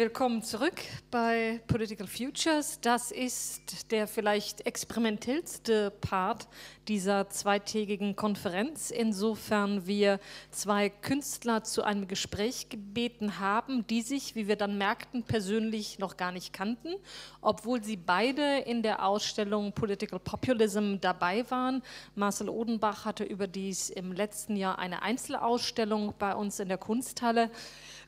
Willkommen zurück bei Political Futures. Das ist der vielleicht experimentellste Part dieser zweitägigen Konferenz, insofern wir zwei Künstler zu einem Gespräch gebeten haben, die sich, wie wir dann merkten, persönlich noch gar nicht kannten, obwohl sie beide in der Ausstellung Political Populism dabei waren. Marcel Odenbach hatte überdies im letzten Jahr eine Einzelausstellung bei uns in der Kunsthalle.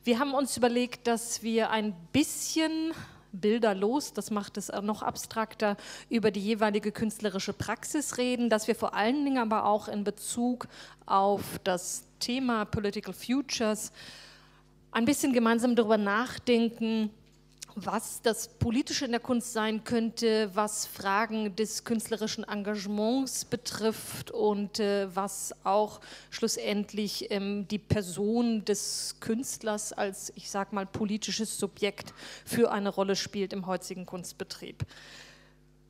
Wir haben uns überlegt, dass wir ein bisschen bilderlos, das macht es noch abstrakter, über die jeweilige künstlerische Praxis reden, dass wir vor allen Dingen aber auch in Bezug auf das Thema Political Futures ein bisschen gemeinsam darüber nachdenken, was das Politische in der Kunst sein könnte, was Fragen des künstlerischen Engagements betrifft und was auch schlussendlich die Person des Künstlers als, ich sag mal, politisches Subjekt für eine Rolle spielt im heutigen Kunstbetrieb.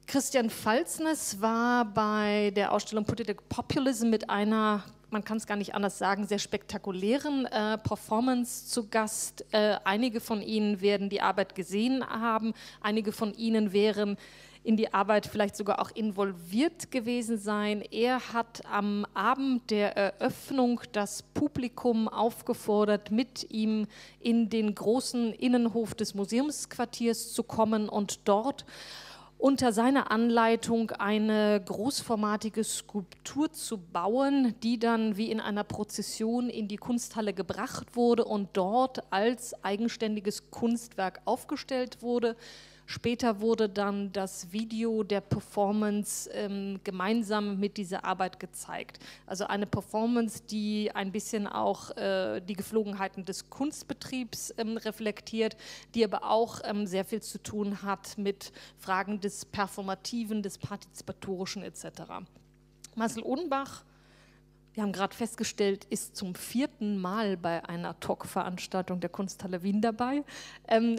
Christian Falsnaes war bei der Ausstellung Political Populism mit einer, man kann es gar nicht anders sagen, sehr spektakulären Performance zu Gast. Einige von Ihnen werden die Arbeit gesehen haben, einige von Ihnen wären in die Arbeit vielleicht sogar auch involviert gewesen sein. Er hat am Abend der Eröffnung das Publikum aufgefordert, mit ihm in den großen Innenhof des Museumsquartiers zu kommen und dort unter seiner Anleitung eine großformatige Skulptur zu bauen, die dann wie in einer Prozession in die Kunsthalle gebracht wurde und dort als eigenständiges Kunstwerk aufgestellt wurde. Später wurde dann das Video der Performance gemeinsam mit dieser Arbeit gezeigt. Also eine Performance, die ein bisschen auch die Geflogenheiten des Kunstbetriebs reflektiert, die aber auch sehr viel zu tun hat mit Fragen des Performativen, des Partizipatorischen etc. Marcel Odenbach, wir haben gerade festgestellt, ist zum 4. Mal bei einer Talk-Veranstaltung der Kunsthalle Wien dabei.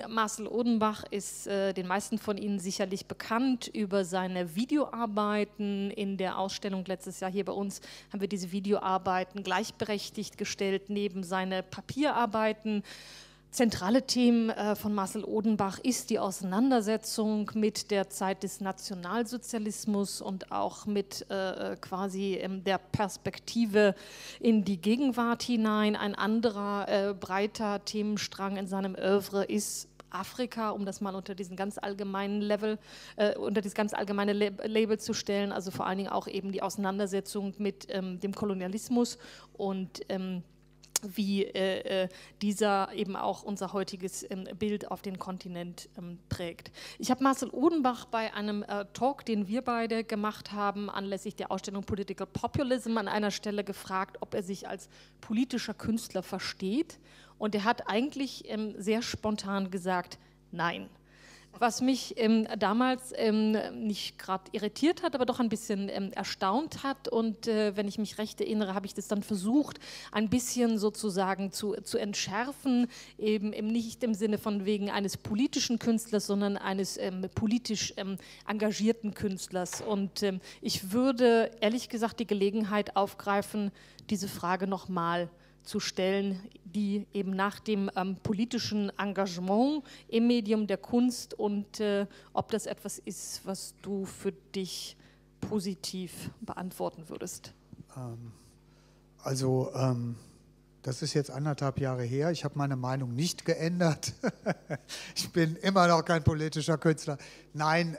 Marcel Odenbach ist den meisten von Ihnen sicherlich bekannt über seine Videoarbeiten. In der Ausstellung letztes Jahr hier bei uns haben wir diese Videoarbeiten gleichberechtigt gestellt neben seine Papierarbeiten. Zentrale Themen von Marcel Odenbach ist die Auseinandersetzung mit der Zeit des Nationalsozialismus und auch mit quasi der Perspektive in die Gegenwart hinein. Ein anderer breiter Themenstrang in seinem Œuvre ist Afrika, um das mal unter diesen ganz allgemeinen Level, unter dieses ganz allgemeine Label zu stellen, also vor allen Dingen auch eben die Auseinandersetzung mit dem Kolonialismus und wie dieser eben auch unser heutiges Bild auf den Kontinent prägt. Ich habe Marcel Odenbach bei einem Talk, den wir beide gemacht haben, anlässlich der Ausstellung Political Populism an einer Stelle gefragt, ob er sich als politischer Künstler versteht. Und er hat eigentlich sehr spontan gesagt, nein. Was mich damals nicht gerade irritiert hat, aber doch ein bisschen erstaunt hat. Und wenn ich mich recht erinnere, habe ich das dann versucht, ein bisschen sozusagen zu entschärfen, eben nicht im Sinne von wegen eines politischen Künstlers, sondern eines politisch engagierten Künstlers. Und ich würde ehrlich gesagt die Gelegenheit aufgreifen, diese Frage nochmal zu stellen, die eben nach dem politischen Engagement im Medium der Kunst und ob das etwas ist, was du für dich positiv beantworten würdest. Also das ist jetzt 1,5 Jahre her. Ich habe meine Meinung nicht geändert. Ich bin immer noch kein politischer Künstler. Nein,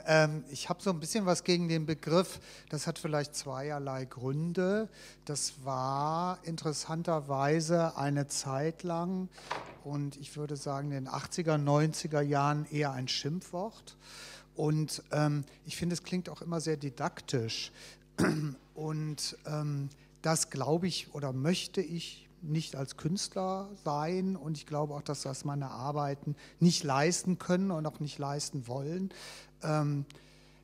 ich habe so ein bisschen was gegen den Begriff. Das hat vielleicht zweierlei Gründe. Das war interessanterweise eine Zeit lang und ich würde sagen in den 80er, 90er Jahren eher ein Schimpfwort. Und ich finde, es klingt auch immer sehr didaktisch. Und das glaube ich oder möchte ich nicht als Künstler sein und ich glaube auch, dass das meine Arbeiten nicht leisten können und auch nicht leisten wollen.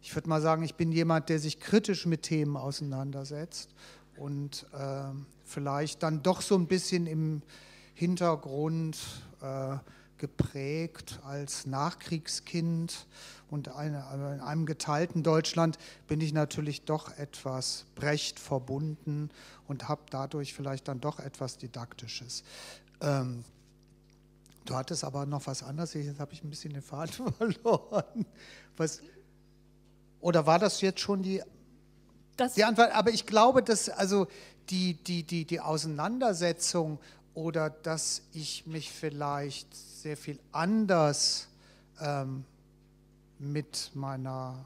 Ich würde mal sagen, ich bin jemand, der sich kritisch mit Themen auseinandersetzt und vielleicht dann doch so ein bisschen im Hintergrund geprägt als Nachkriegskind und in einem geteilten Deutschland bin ich natürlich doch etwas Brecht verbunden und habe dadurch vielleicht dann doch etwas Didaktisches. Du hattest aber noch was anderes, jetzt habe ich ein bisschen den Faden verloren. Was, oder war das jetzt schon die Antwort? Aber ich glaube, dass also die Auseinandersetzung oder dass ich mich vielleicht sehr viel anders mit meiner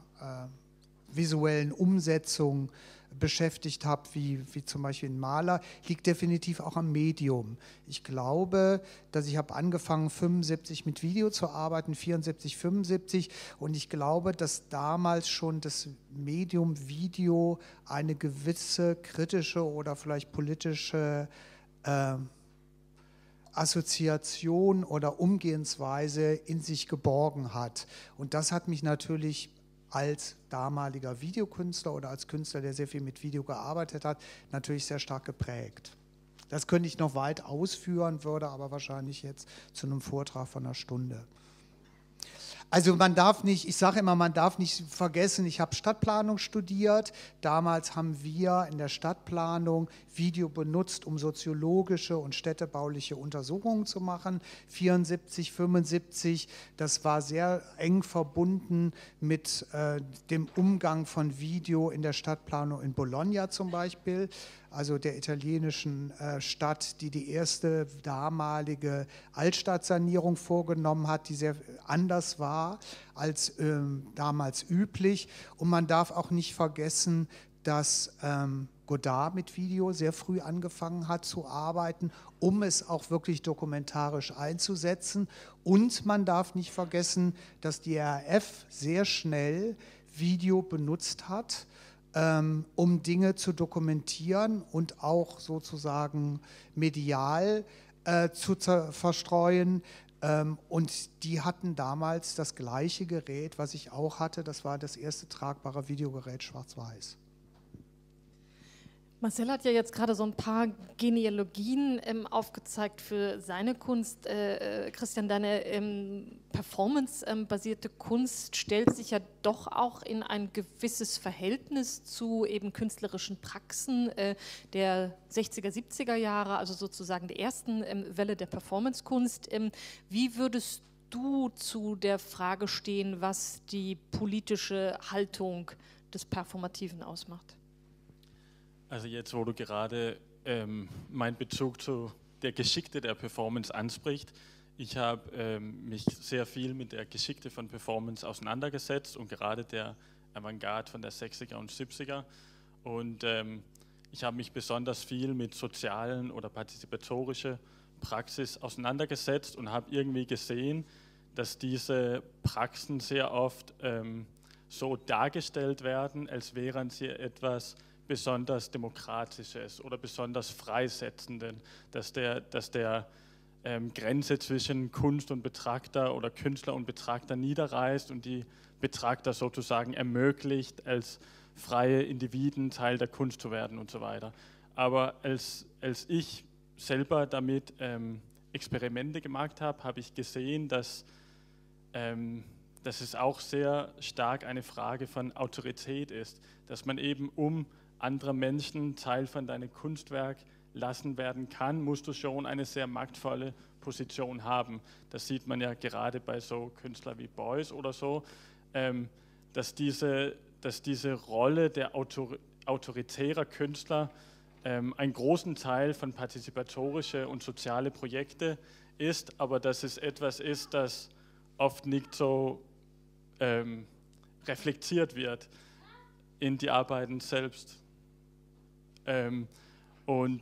visuellen Umsetzung beschäftigt habe, wie zum Beispiel ein Maler, liegt definitiv auch am Medium. Ich glaube, dass ich habe angefangen 75 mit Video zu arbeiten, 74, 75 und ich glaube, dass damals schon das Medium Video eine gewisse kritische oder vielleicht politische Assoziation oder Umgehensweise in sich geborgen hat. Und das hat mich natürlich als damaliger Videokünstler oder als Künstler, der sehr viel mit Video gearbeitet hat, natürlich sehr stark geprägt. Das könnte ich noch weit ausführen, würde aber wahrscheinlich jetzt zu einem Vortrag von einer Stunde. Also man darf nicht, ich sage immer, man darf nicht vergessen, ich habe Stadtplanung studiert. Damals haben wir in der Stadtplanung Video benutzt, um soziologische und städtebauliche Untersuchungen zu machen. 74, 75, das war sehr eng verbunden mit dem Umgang von Video in der Stadtplanung in Bologna zum Beispiel, also der italienischen Stadt, die die erste damalige Altstadtsanierung vorgenommen hat, die sehr anders war als damals üblich. Und man darf auch nicht vergessen, dass Godard mit Video sehr früh angefangen hat zu arbeiten, um es auch wirklich dokumentarisch einzusetzen. Und man darf nicht vergessen, dass die RAF sehr schnell Video benutzt hat, um Dinge zu dokumentieren und auch sozusagen medial zu verstreuen. Und die hatten damals das gleiche Gerät, was ich auch hatte. Das war das erste tragbare Videogerät schwarz-weiß. Marcel hat ja jetzt gerade so ein paar Genealogien aufgezeigt für seine Kunst. Christian, deine performance-basierte Kunst stellt sich ja doch auch in ein gewisses Verhältnis zu eben künstlerischen Praxen der 60er, 70er Jahre, also sozusagen der ersten Welle der Performance-Kunst. Wie würdest du zu der Frage stehen, was die politische Haltung des Performativen ausmacht? Also jetzt, wo du gerade meinen Bezug zu der Geschichte der Performance ansprichst, ich habe mich sehr viel mit der Geschichte von Performance auseinandergesetzt und gerade der Avantgarde von der 60er und 70er. Und ich habe mich besonders viel mit sozialen oder partizipatorischer Praxis auseinandergesetzt und habe irgendwie gesehen, dass diese Praxen sehr oft so dargestellt werden, als wären sie etwas besonders Demokratisches oder besonders Freisetzenden, dass der Grenze zwischen Kunst und Betrachter oder Künstler und Betrachter niederreißt und die Betrachter sozusagen ermöglicht, als freie Individuen Teil der Kunst zu werden und so weiter. Aber als ich selber damit Experimente gemacht habe, habe ich gesehen, dass es auch sehr stark eine Frage von Autorität ist, dass man eben um andere Menschen Teil von deinem Kunstwerk lassen werden kann, musst du schon eine sehr machtvolle Position haben. Das sieht man ja gerade bei so Künstlern wie Beuys oder so, dass diese Rolle der autoritärer Künstler einen großen Teil von partizipatorische und soziale Projekte ist, aber dass es etwas ist, das oft nicht so reflektiert wird in die Arbeiten selbst. Und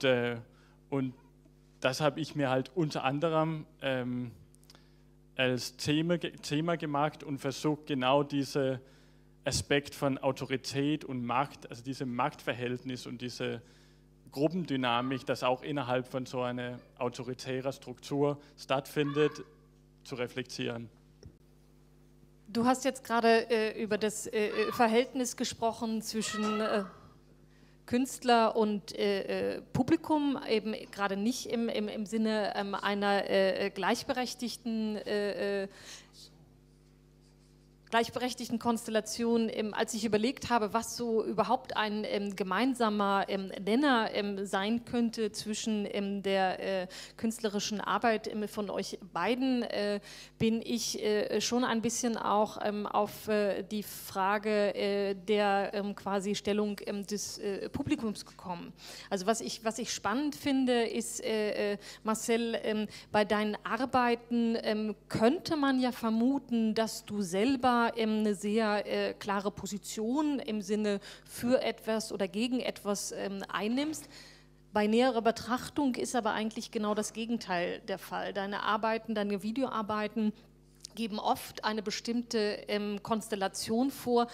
das habe ich mir halt unter anderem als Thema gemacht und versucht, genau diesen Aspekt von Autorität und Macht, also diese Machtverhältnis und diese Gruppendynamik, das auch innerhalb von so einer autoritären Struktur stattfindet, zu reflektieren. Du hast jetzt gerade über das Verhältnis gesprochen zwischen Künstler und Publikum, eben gerade nicht im Sinne einer gleichberechtigten gleichberechtigten Konstellation, als ich überlegt habe, was so überhaupt ein gemeinsamer Nenner sein könnte zwischen der künstlerischen Arbeit von euch beiden, bin ich schon ein bisschen auch auf die Frage der quasi Stellung des Publikums gekommen. Also was ich spannend finde, ist, Marcel, bei deinen Arbeiten könnte man ja vermuten, dass du selber eine sehr klare Position im Sinne für etwas oder gegen etwas einnimmst. Bei näherer Betrachtung ist aber eigentlich genau das Gegenteil der Fall. Deine Arbeiten, deine Videoarbeiten geben oft eine bestimmte Konstellation vor,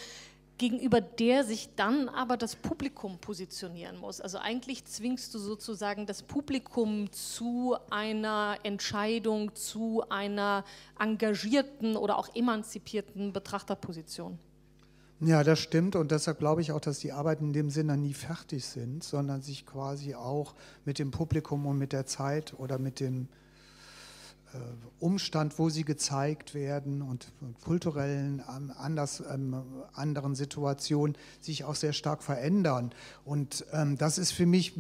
gegenüber der sich dann aber das Publikum positionieren muss. Also eigentlich zwingst du sozusagen das Publikum zu einer Entscheidung, zu einer engagierten oder auch emanzipierten Betrachterposition. Ja, das stimmt, und deshalb glaube ich auch, dass die Arbeiten in dem Sinne nie fertig sind, sondern sich quasi auch mit dem Publikum und mit der Zeit oder mit dem Umstand, wo sie gezeigt werden, und kulturellen, anderen Situationen sich auch sehr stark verändern. Und das ist für mich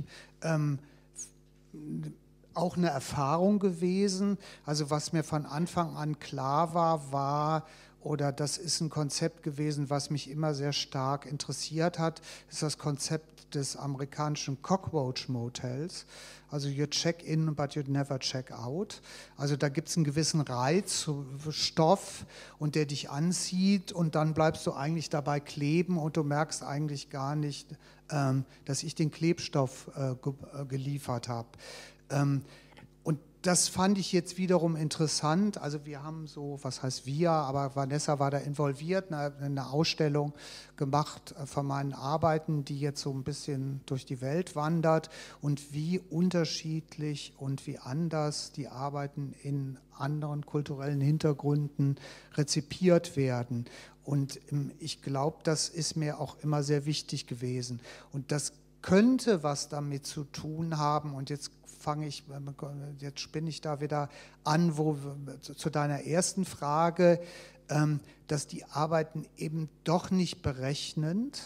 auch eine Erfahrung gewesen. Also was mir von Anfang an klar war, oder das ist ein Konzept gewesen, was mich immer sehr stark interessiert hat, ist das Konzept des amerikanischen Cockroach Motels. Also you check in, but you never check out. Also da gibt es einen gewissen Reizstoff, und der dich anzieht, und dann bleibst du eigentlich dabei kleben, und du merkst eigentlich gar nicht, dass ich den Klebstoff geliefert habe. Das fand ich jetzt wiederum interessant. Also wir haben so, was heißt wir, aber Vanessa war da involviert, eine Ausstellung gemacht von meinen Arbeiten, die jetzt so ein bisschen durch die Welt wandert, und wie unterschiedlich und wie anders die Arbeiten in anderen kulturellen Hintergründen rezipiert werden. Und ich glaube, das ist mir auch immer sehr wichtig gewesen. Und das könnte was damit zu tun haben, und jetzt spinne ich da wieder an, zu deiner ersten Frage, dass die Arbeiten eben doch nicht berechnend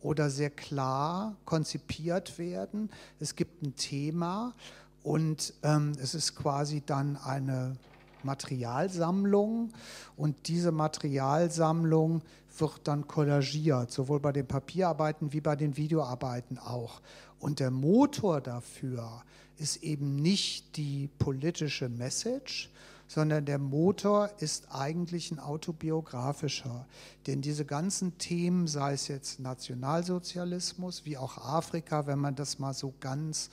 oder sehr klar konzipiert werden. Es gibt ein Thema, und es ist quasi dann eine Materialsammlung, und diese Materialsammlung wird dann kollagiert, sowohl bei den Papierarbeiten wie bei den Videoarbeiten auch. Und der Motor dafür ist eben nicht die politische Message, sondern der Motor ist eigentlich ein autobiografischer. Denn diese ganzen Themen, sei es jetzt Nationalsozialismus, wie auch Afrika, wenn man das mal so ganz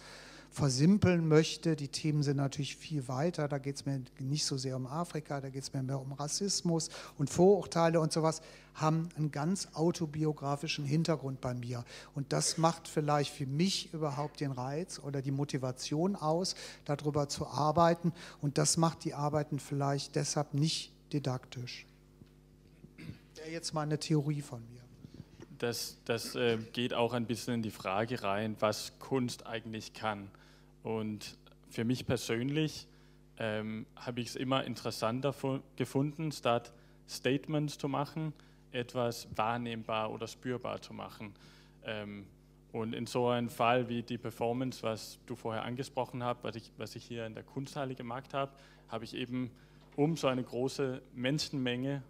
versimpeln möchte, die Themen sind natürlich viel weiter, da geht es mir nicht so sehr um Afrika, da geht es mir mehr um Rassismus und Vorurteile und sowas, haben einen ganz autobiografischen Hintergrund bei mir. Und das macht vielleicht für mich überhaupt den Reiz oder die Motivation aus, darüber zu arbeiten, und das macht die Arbeiten vielleicht deshalb nicht didaktisch. Wäre jetzt mal eine Theorie von mir. Das geht auch ein bisschen in die Frage rein, was Kunst eigentlich kann. Und für mich persönlich habe ich es immer interessanter gefunden, statt Statements zu machen, etwas wahrnehmbar oder spürbar zu machen. Und in so einem Fall wie die Performance, was du vorher angesprochen hast, was ich hier in der Kunsthalle gemacht habe, habe ich eben um so eine große Menschenmenge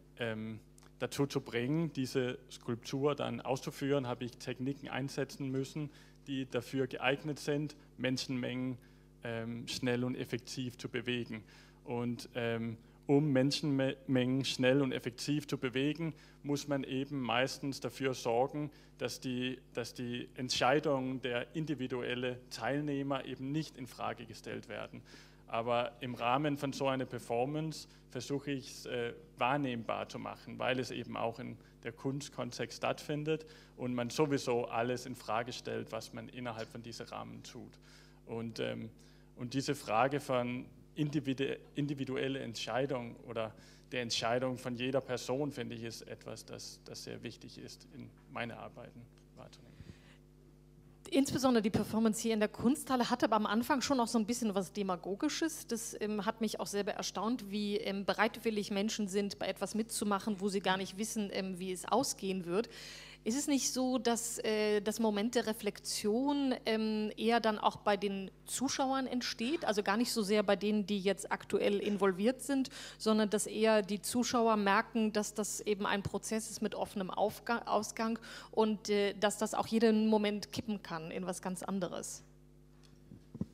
dazu zu bringen, diese Skulptur dann auszuführen, habe ich Techniken einsetzen müssen, die dafür geeignet sind, Menschenmengen schnell und effektiv zu bewegen. Und um Menschenmengen schnell und effektiv zu bewegen, muss man eben meistens dafür sorgen, dass die Entscheidungen der individuellen Teilnehmer eben nicht in Frage gestellt werden. Aber im Rahmen von so einer Performance versuche ich es wahrnehmbar zu machen, weil es eben auch in der Kunstkontext stattfindet und man sowieso alles in Frage stellt, was man innerhalb von diesem Rahmen tut. Und diese Frage von individueller Entscheidung oder der Entscheidung von jeder Person, finde ich, ist etwas, das sehr wichtig ist, in meinen Arbeiten wahrzunehmen. Insbesondere die Performance hier in der Kunsthalle hatte aber am Anfang schon auch so ein bisschen was Demagogisches. Das hat mich auch selber erstaunt, wie bereitwillig Menschen sind, bei etwas mitzumachen, wo sie gar nicht wissen, wie es ausgehen wird. Ist es nicht so, dass das Moment der Reflexion eher dann auch bei den Zuschauern entsteht? Also gar nicht so sehr bei denen, die jetzt aktuell involviert sind, sondern dass eher die Zuschauer merken, dass das eben ein Prozess ist mit offenem Ausgang und dass das auch jeden Moment kippen kann in was ganz anderes?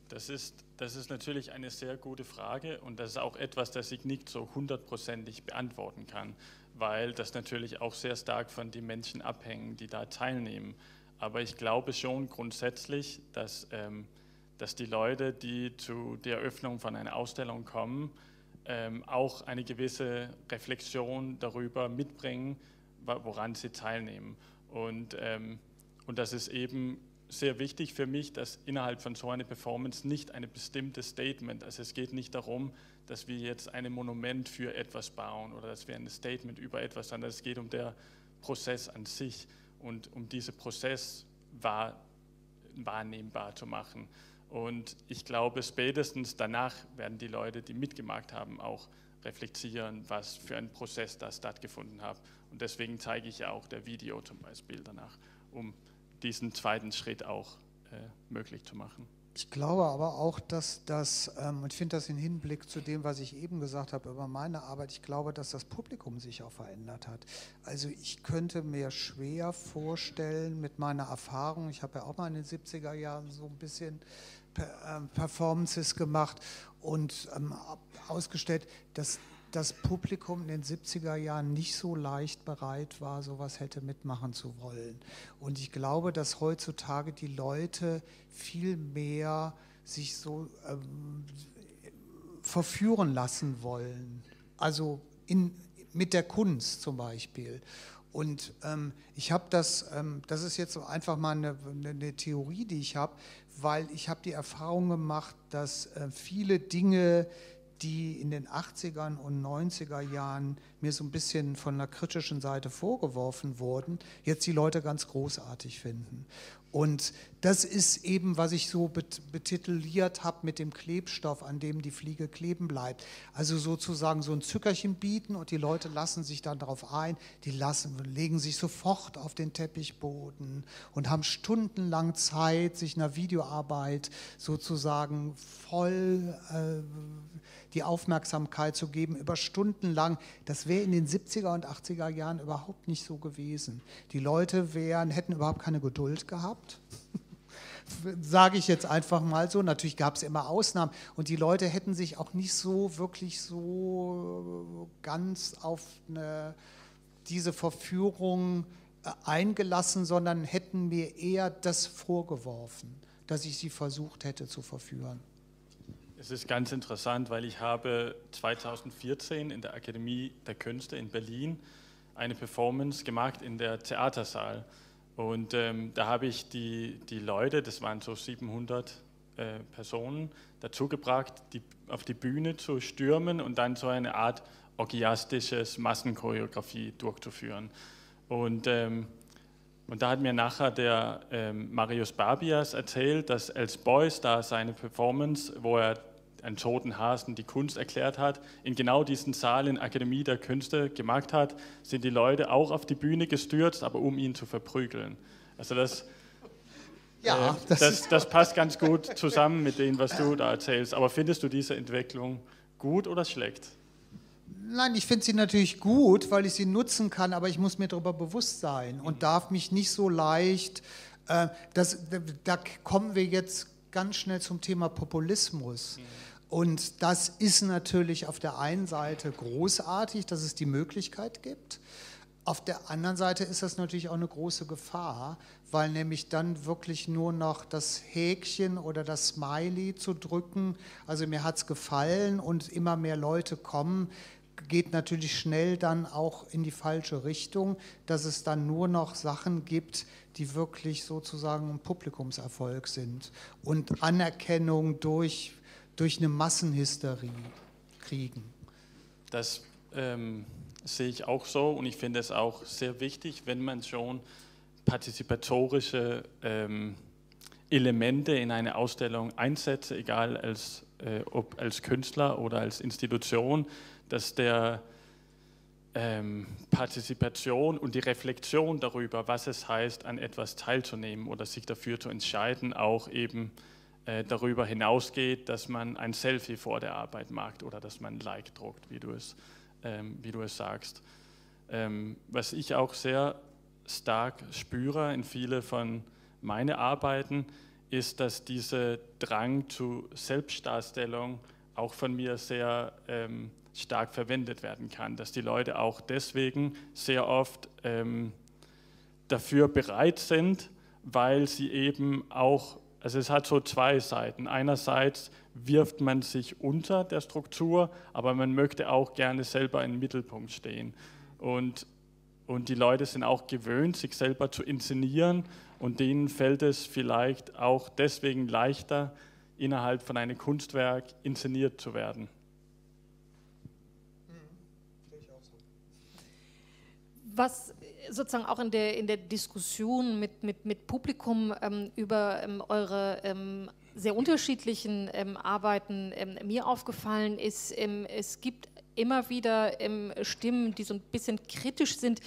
Das ist natürlich eine sehr gute Frage und das ist auch etwas, das ich nicht so hundertprozentig beantworten kann, weil das natürlich auch sehr stark von den Menschen abhängt, die da teilnehmen. Aber ich glaube schon grundsätzlich, dass die Leute, die zu der Eröffnung von einer Ausstellung kommen, auch eine gewisse Reflexion darüber mitbringen, woran sie teilnehmen. Und das ist eben sehr wichtig für mich, dass innerhalb von so einer Performance nicht ein bestimmtes Statement, also es geht nicht darum, dass wir jetzt ein Monument für etwas bauen oder dass wir ein Statement über etwas, sondern es geht um den Prozess an sich und um diesen Prozess wahrnehmbar zu machen. Und ich glaube, spätestens danach werden die Leute, die mitgemacht haben, auch reflektieren, was für ein Prozess da stattgefunden hat. Und deswegen zeige ich ja auch das Video zum Beispiel danach, um diesen zweiten Schritt auch möglich zu machen. Ich glaube aber auch, dass das, ich finde das im Hinblick zu dem, was ich eben gesagt habe über meine Arbeit, ich glaube, dass das Publikum sich auch verändert hat. Also ich könnte mir schwer vorstellen, mit meiner Erfahrung, ich habe ja auch mal in den 70er Jahren so ein bisschen Performances gemacht und ausgestellt, dass das Publikum in den 70er Jahren nicht so leicht bereit war, sowas hätte mitmachen zu wollen. Und ich glaube, dass heutzutage die Leute viel mehr sich so verführen lassen wollen. Also mit der Kunst zum Beispiel. Und ich habe das, das ist jetzt einfach mal eine Theorie, die ich habe, weil ich habe die Erfahrung gemacht, dass viele Dinge, die in den 80er und 90er Jahren mir so ein bisschen von einer kritischen Seite vorgeworfen wurden, jetzt die Leute ganz großartig finden. Und das ist eben, was ich so betituliert habe mit dem Klebstoff, an dem die Fliege kleben bleibt. Also sozusagen so ein Zückerchen bieten und die Leute lassen sich dann darauf ein, die legen sich sofort auf den Teppichboden und haben stundenlang Zeit, sich einer Videoarbeit sozusagen voll die Aufmerksamkeit zu geben, über Stunden lang. Das wäre in den 70er und 80er Jahren überhaupt nicht so gewesen. Die Leute hätten überhaupt keine Geduld gehabt, sage ich jetzt einfach mal so. Natürlich gab es immer Ausnahmen und die Leute hätten sich auch nicht so wirklich so ganz auf diese Verführung eingelassen, sondern hätten mir eher das vorgeworfen, dass ich sie versucht hätte zu verführen. Es ist ganz interessant, weil ich habe 2014 in der Akademie der Künste in Berlin eine Performance gemacht in der Theatersaal. Und da habe ich die Leute, das waren so 700 Personen, dazu gebracht, auf die Bühne zu stürmen und dann so eine Art orgiastisches Massenchoreografie durchzuführen. Und da hat mir nachher der Marius Barbias erzählt, dass als Beuys da seine Performance, wo er einen toten Hasen die Kunst erklärt hat, in genau diesen Saal in Akademie der Künste gemacht hat, sind die Leute auch auf die Bühne gestürzt, aber um ihn zu verprügeln. Also das passt ganz gut zusammen mit dem, was du da erzählst. Aber findest du diese Entwicklung gut oder schlecht? Nein, ich finde sie natürlich gut, weil ich sie nutzen kann, aber ich muss mir darüber bewusst sein und darf mich nicht so leicht, da kommen wir jetzt ganz schnell zum Thema Populismus. Und das ist natürlich auf der einen Seite großartig, dass es die Möglichkeit gibt. Auf der anderen Seite ist das natürlich auch eine große Gefahr, weil nämlich dann wirklich nur noch das Häkchen oder das Smiley zu drücken, also mir hat es gefallen und immer mehr Leute kommen, geht natürlich schnell dann auch in die falsche Richtung, dass es dann nur noch Sachen gibt, die wirklich sozusagen ein Publikumserfolg sind und Anerkennung durch eine Massenhysterie kriegen. Das sehe ich auch so und ich finde es auch sehr wichtig, wenn man schon partizipatorische Elemente in eine Ausstellung einsetze, egal als, ob als Künstler oder als Institution, dass der Partizipation und die Reflexion darüber, was es heißt, an etwas teilzunehmen oder sich dafür zu entscheiden, auch eben darüber hinausgeht, dass man ein Selfie vor der Arbeit macht oder dass man ein Like druckt, wie du es sagst. Was ich auch sehr stark spüre in viele von meine Arbeiten, ist, dass dieser Drang zu Selbstdarstellung auch von mir sehr stark verwendet werden kann, dass die Leute auch deswegen sehr oft dafür bereit sind, weil sie eben auch, also es hat so zwei Seiten, einerseits wirft man sich unter der Struktur, aber man möchte auch gerne selber im Mittelpunkt stehen und die Leute sind auch gewöhnt, sich selber zu inszenieren, und denen fällt es vielleicht auch deswegen leichter, innerhalb von einem Kunstwerk inszeniert zu werden. Was sozusagen auch in der Diskussion mit Publikum über eure sehr unterschiedlichen Arbeiten mir aufgefallen ist, es gibt immer wieder Stimmen, die so ein bisschen kritisch sind,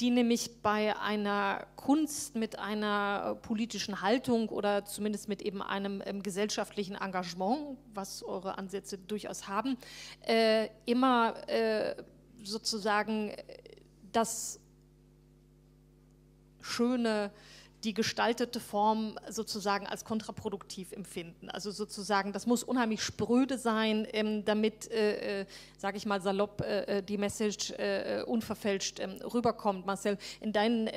die nämlich bei einer Kunst mit einer politischen Haltung oder zumindest mit eben einem gesellschaftlichen Engagement, was eure Ansätze durchaus haben, immer sozusagen das Schöne, die gestaltete Form sozusagen als kontraproduktiv empfinden. Also sozusagen, das muss unheimlich spröde sein, damit, sage ich mal salopp, die Message unverfälscht rüberkommt. Marcel, in deinen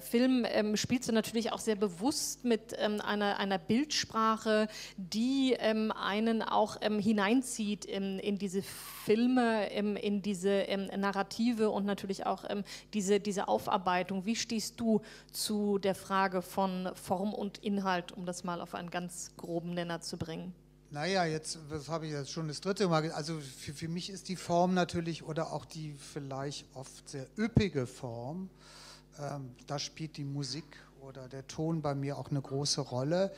Filmen spielst du natürlich auch sehr bewusst mit einer Bildsprache, die einen auch hineinzieht in diese Filme, in diese Narrative und natürlich auch diese Aufarbeitung. Wie stehst du zu der Frage von Form und Inhalt, um das mal auf einen ganz groben Nenner zu bringen? Naja, jetzt, das habe ich jetzt schon das dritte Mal gesagt, also für mich ist die Form natürlich, oder auch die vielleicht oft sehr üppige Form, da spielt die Musik oder der Ton bei mir auch eine große Rolle,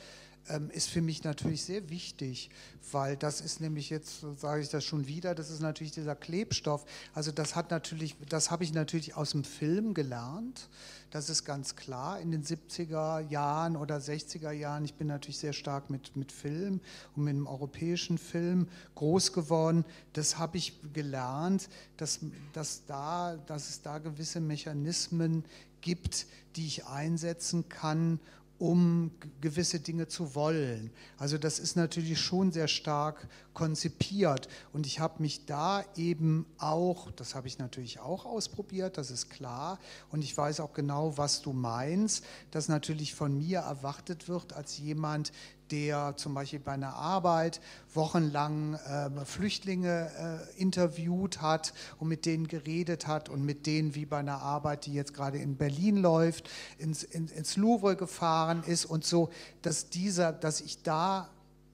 ist für mich natürlich sehr wichtig, weil das ist nämlich, jetzt sage ich das schon wieder, das ist natürlich dieser Klebstoff, also das habe ich natürlich aus dem Film gelernt, das ist ganz klar, in den 70er Jahren oder 60er Jahren, ich bin natürlich sehr stark mit Film und mit dem europäischen Film groß geworden, das habe ich gelernt, dass es da gewisse Mechanismen gibt, die ich einsetzen kann, um gewisse Dinge zu wollen. Also das ist natürlich schon sehr stark konzipiert und ich habe mich da eben auch, das habe ich natürlich auch ausprobiert, das ist klar, und ich weiß auch genau, was du meinst, dass natürlich von mir erwartet wird als jemand, der zum Beispiel bei einer Arbeit wochenlang Flüchtlinge interviewt hat und mit denen geredet hat und mit denen, wie bei einer Arbeit, die jetzt gerade in Berlin läuft, ins Louvre gefahren ist und so, dass ich da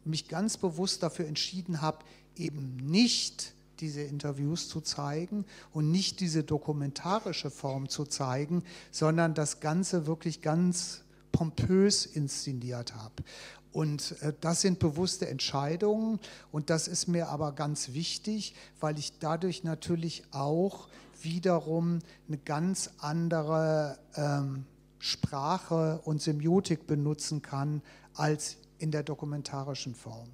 mich ganz bewusst dafür entschieden habe, eben nicht diese Interviews zu zeigen und nicht diese dokumentarische Form zu zeigen, sondern das Ganze wirklich ganz pompös inszeniert habe. Und das sind bewusste Entscheidungen und das ist mir aber ganz wichtig, weil ich dadurch natürlich auch wiederum eine ganz andere Sprache und Semiotik benutzen kann als in der dokumentarischen Form.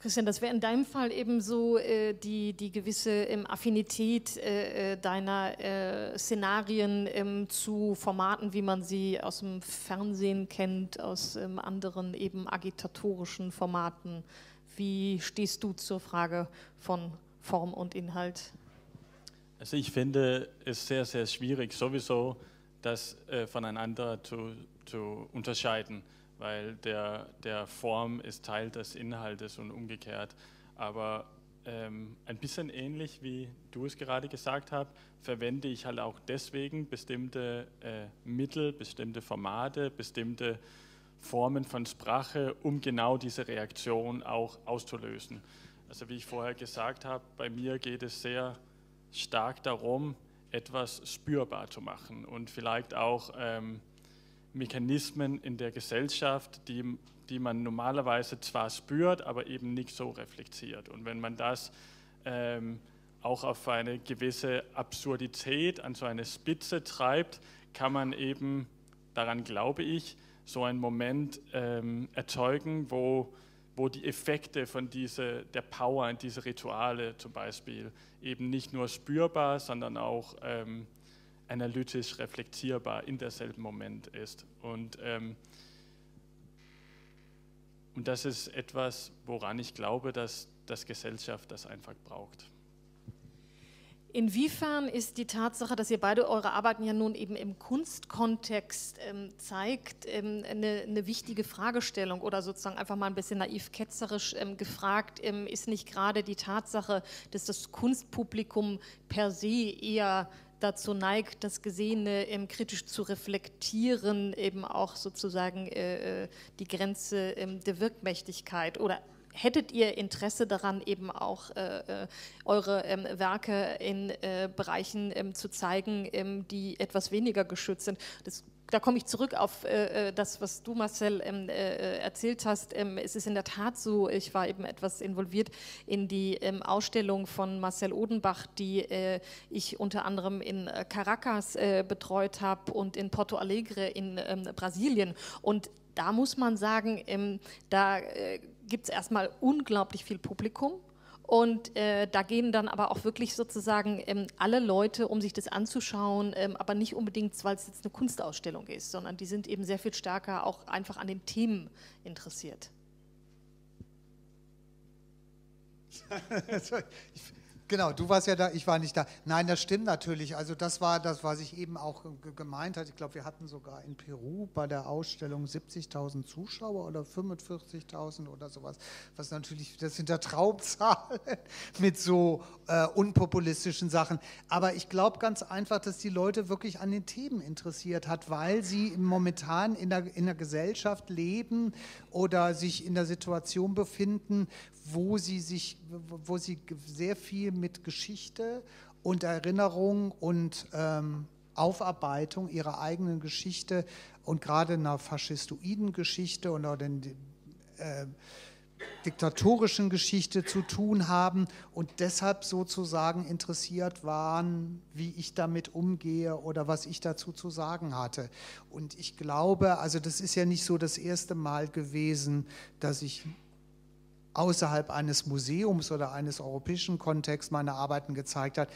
Christian, das wäre in deinem Fall eben so die gewisse Affinität deiner Szenarien zu Formaten, wie man sie aus dem Fernsehen kennt, aus anderen eben agitatorischen Formaten. Wie stehst du zur Frage von Form und Inhalt? Also ich finde es sehr, sehr schwierig, sowieso das voneinander zu unterscheiden, weil der Form ist Teil des Inhaltes und umgekehrt. Aber ein bisschen ähnlich, wie du es gerade gesagt hast, verwende ich halt auch deswegen bestimmte Mittel, bestimmte Formate, bestimmte Formen von Sprache, um genau diese Reaktion auch auszulösen. Also wie ich vorher gesagt habe, bei mir geht es sehr stark darum, etwas spürbar zu machen und vielleicht auch Mechanismen in der Gesellschaft, die man normalerweise zwar spürt, aber eben nicht so reflektiert. Und wenn man das auch auf eine gewisse Absurdität, an so eine Spitze treibt, kann man eben, daran glaube ich, so einen Moment erzeugen, wo die Effekte von der Power und diese Rituale zum Beispiel eben nicht nur spürbar, sondern auch analytisch reflektierbar in derselben Moment ist. Und das ist etwas, woran ich glaube, dass das Gesellschaft das einfach braucht. Inwiefern ist die Tatsache, dass ihr beide eure Arbeiten ja nun eben im Kunstkontext zeigt, eine wichtige Fragestellung, oder sozusagen einfach mal ein bisschen naiv ketzerisch gefragt, ist nicht gerade die Tatsache, dass das Kunstpublikum per se eher dazu neigt, das Gesehene kritisch zu reflektieren, eben auch sozusagen die Grenze der Wirkmächtigkeit? Oder hättet ihr Interesse daran, eben auch eure Werke in Bereichen zu zeigen, die etwas weniger geschützt sind? Da komme ich zurück auf das, was du, Marcel, erzählt hast. Es ist in der Tat so, ich war eben etwas involviert in die Ausstellung von Marcel Odenbach, die ich unter anderem in Caracas betreut habe und in Porto Alegre in Brasilien. Und da muss man sagen, da gibt es erstmal unglaublich viel Publikum. Und da gehen dann aber auch wirklich sozusagen alle Leute, um sich das anzuschauen, aber nicht unbedingt, weil es jetzt eine Kunstausstellung ist, sondern die sind eben sehr viel stärker auch einfach an den Themen interessiert. Genau, du warst ja da, ich war nicht da. Nein, das stimmt natürlich. Also das war das, was ich eben auch gemeint hatte. Ich glaube, wir hatten sogar in Peru bei der Ausstellung 70.000 Zuschauer oder 45.000 oder sowas. Was natürlich, das sind ja Traumzahlen mit so unpopulistischen Sachen. Aber ich glaube ganz einfach, dass die Leute wirklich an den Themen interessiert hat, weil sie momentan in der Gesellschaft leben oder sich in der Situation befinden, wo sie sehr viel mit Geschichte und Erinnerung und Aufarbeitung ihrer eigenen Geschichte und gerade einer faschistoiden Geschichte oder den diktatorischen Geschichte zu tun haben und deshalb sozusagen interessiert waren, wie ich damit umgehe oder was ich dazu zu sagen hatte. Und ich glaube, also das ist ja nicht so das erste Mal gewesen, dass ich außerhalb eines Museums oder eines europäischen Kontexts meine Arbeiten gezeigt hat.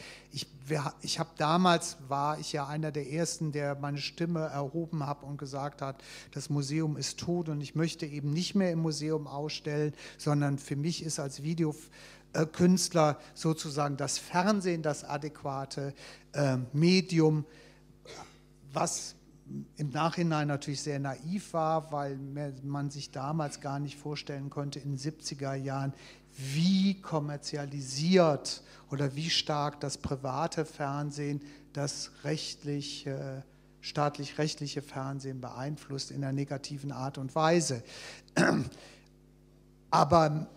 Damals war ich ja einer der Ersten, der meine Stimme erhoben hat und gesagt hat, das Museum ist tot und ich möchte eben nicht mehr im Museum ausstellen, sondern für mich ist als Videokünstler sozusagen das Fernsehen das adäquate Medium, was im Nachhinein natürlich sehr naiv war, weil man sich damals gar nicht vorstellen konnte, in den 70er Jahren, wie kommerzialisiert oder wie stark das private Fernsehen das staatlich-rechtliche Fernsehen beeinflusst in einer negativen Art und Weise. Aber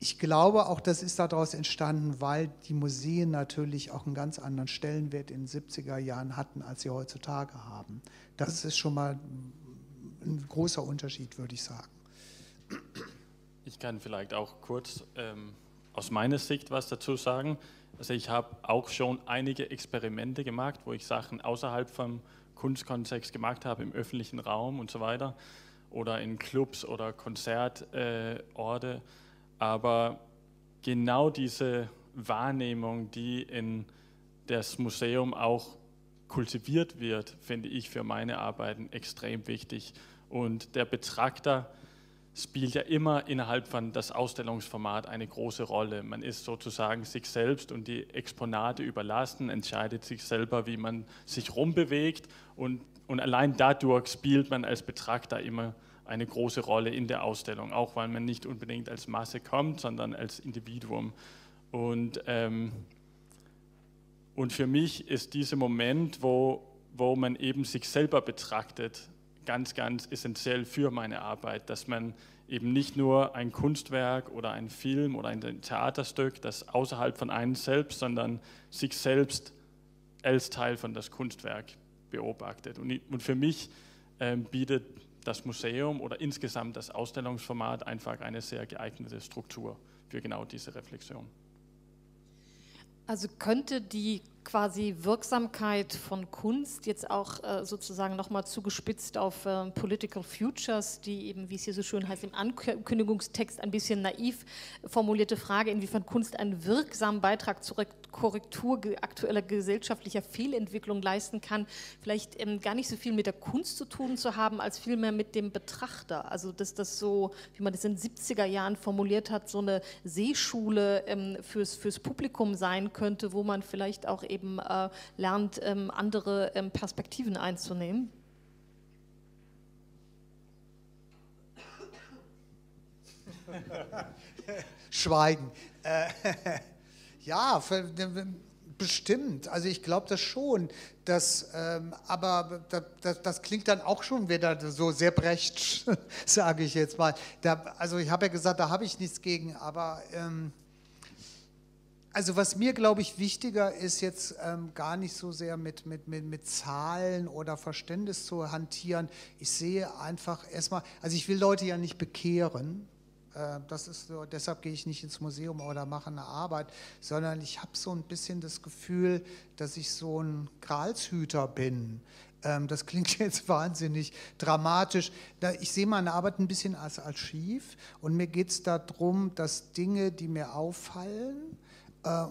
ich glaube auch, das ist daraus entstanden, weil die Museen natürlich auch einen ganz anderen Stellenwert in den 70er Jahren hatten, als sie heutzutage haben. Das ist schon mal ein großer Unterschied, würde ich sagen. Ich kann vielleicht auch kurz aus meiner Sicht was dazu sagen. Also ich habe auch schon einige Experimente gemacht, wo ich Sachen außerhalb vom Kunstkontext gemacht habe, im öffentlichen Raum und so weiter, oder in Clubs oder Konzertorte. Aber genau diese Wahrnehmung, die in das Museum auch kultiviert wird, finde ich für meine Arbeiten extrem wichtig. Und der Betrachter spielt ja immer innerhalb von das Ausstellungsformat eine große Rolle. Man ist sozusagen sich selbst und die Exponate überlassen, entscheidet sich selber, wie man sich rumbewegt. Und allein dadurch spielt man als Betrachter immer eine große Rolle in der Ausstellung, auch weil man nicht unbedingt als Masse kommt, sondern als Individuum. Und für mich ist dieser Moment, wo man eben sich selber betrachtet, ganz, ganz essentiell für meine Arbeit, dass man eben nicht nur ein Kunstwerk oder ein Film oder ein Theaterstück, das außerhalb von einem selbst, sondern sich selbst als Teil von das Kunstwerk beobachtet. Und für mich bietet das Museum oder insgesamt das Ausstellungsformat einfach eine sehr geeignete Struktur für genau diese Reflexion. Also könnte die quasi Wirksamkeit von Kunst jetzt auch sozusagen nochmal zugespitzt auf Political Futures, die eben, wie es hier so schön heißt, im Ankündigungstext ein bisschen naiv formulierte Frage, inwiefern Kunst einen wirksamen Beitrag zur Korrektur aktueller gesellschaftlicher Fehlentwicklung leisten kann, vielleicht gar nicht so viel mit der Kunst zu tun zu haben, als vielmehr mit dem Betrachter. Also dass das so, wie man das in den 70er Jahren formuliert hat, so eine Seeschule fürs Publikum sein könnte, wo man vielleicht auch eben lernt, andere Perspektiven einzunehmen. Schweigen. Ja, bestimmt. Also ich glaube das schon. Das, aber das klingt dann auch schon wieder so sehr Brecht, sage ich jetzt mal. Also ich habe ja gesagt, da habe ich nichts gegen, aber... Also was mir, glaube ich, wichtiger ist, jetzt gar nicht so sehr mit Zahlen oder Verständnis zu hantieren. Ich sehe einfach erstmal, also ich will Leute ja nicht bekehren, das ist so, deshalb gehe ich nicht ins Museum oder mache eine Arbeit, sondern ich habe so ein bisschen das Gefühl, dass ich so ein Gralshüter bin. Das klingt jetzt wahnsinnig dramatisch. Ich sehe meine Arbeit ein bisschen als Archiv und mir geht es darum, dass Dinge, die mir auffallen,